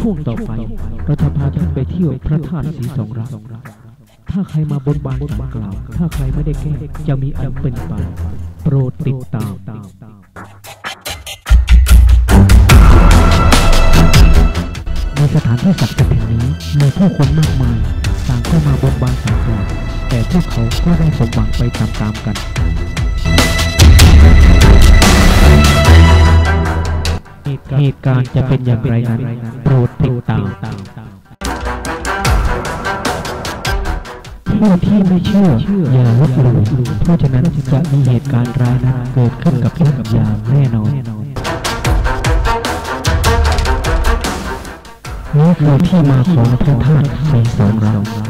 ช่วงต่อไปเราจะพาท่านไปเที่ยวพระธาตุศรีสองรักถ้าใครมาบนบานสารกล่าวถ้าใครไม่ได้แก้จะมีอันเป็นไปโปรดติดตามในสถานที่ศักดิ์สิทธิ์แห่งนี้มีผู้คนมากมายต่างก็มาบนบานสารกล่าวแต่พวกเขาก็ได้สมหวังไปตามๆกันเหตุการณ์จะเป็นอย่างไรนั้นโปรดติดตามผู้ที่ไม่เชื่ออย่าลบหลู่เพราะฉะนั้นจะมีเหตุการณ์ร้ายนั้นเกิดขึ้นกับท่านอย่างแน่นอนนี่คือที่มาของพระธาตุศรีสองรัก